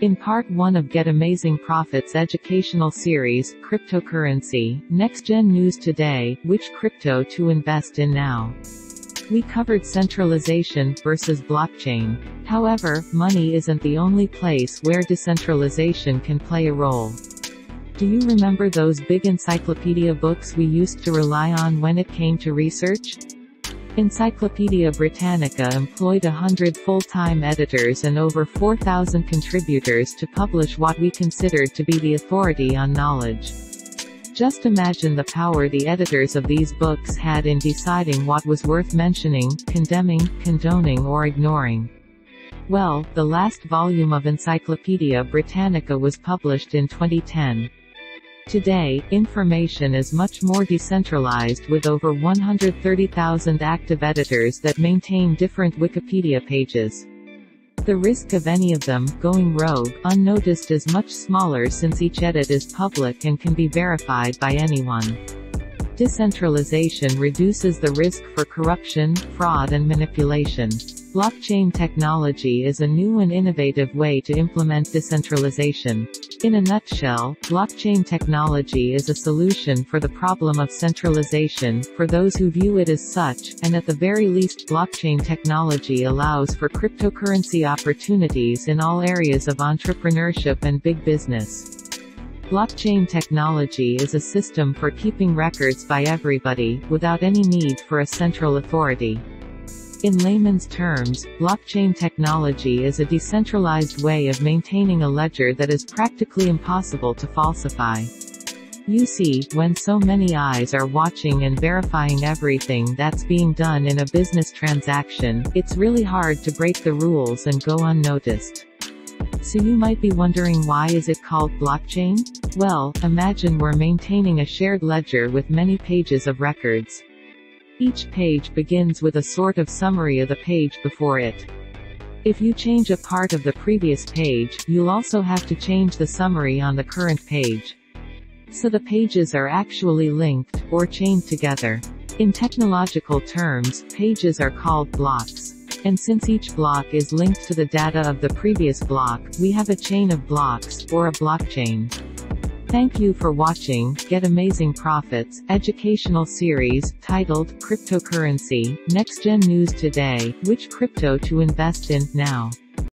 In part 1 of Get Amazing Profits educational series, Cryptocurrency, NextGen News Today, Which Crypto to Invest in Now? We covered centralization versus blockchain. However, money isn't the only place where decentralization can play a role. Do you remember those big encyclopedia books we used to rely on when it came to research? Encyclopedia Britannica employed 100 full-time editors and over 4,000 contributors to publish what we considered to be the authority on knowledge. Just imagine the power the editors of these books had in deciding what was worth mentioning, condemning, condoning or ignoring. Well, the last volume of Encyclopedia Britannica was published in 2010. Today, information is much more decentralized with over 130,000 active editors that maintain different Wikipedia pages. The risk of any of them going rogue unnoticed is much smaller since each edit is public and can be verified by anyone. Decentralization reduces the risk for corruption, fraud and manipulation. Blockchain technology is a new and innovative way to implement decentralization. In a nutshell, blockchain technology is a solution for the problem of centralization, for those who view it as such, and at the very least blockchain technology allows for cryptocurrency opportunities in all areas of entrepreneurship and big business. Blockchain technology is a system for keeping records by everybody, without any need for a central authority. In layman's terms, blockchain technology is a decentralized way of maintaining a ledger that is practically impossible to falsify. You see, when so many eyes are watching and verifying everything that's being done in a business transaction, it's really hard to break the rules and go unnoticed. So you might be wondering, why is it called blockchain? Well, imagine we're maintaining a shared ledger with many pages of records. Each page begins with a sort of summary of the page before it. If you change a part of the previous page, you'll also have to change the summary on the current page. So the pages are actually linked, or chained together. In technological terms, pages are called blocks. And since each block is linked to the data of the previous block, we have a chain of blocks, or a blockchain. Thank you for watching Get Amazing Profits educational series titled Cryptocurrency, NextGen News Today, Which Crypto to Invest in Now?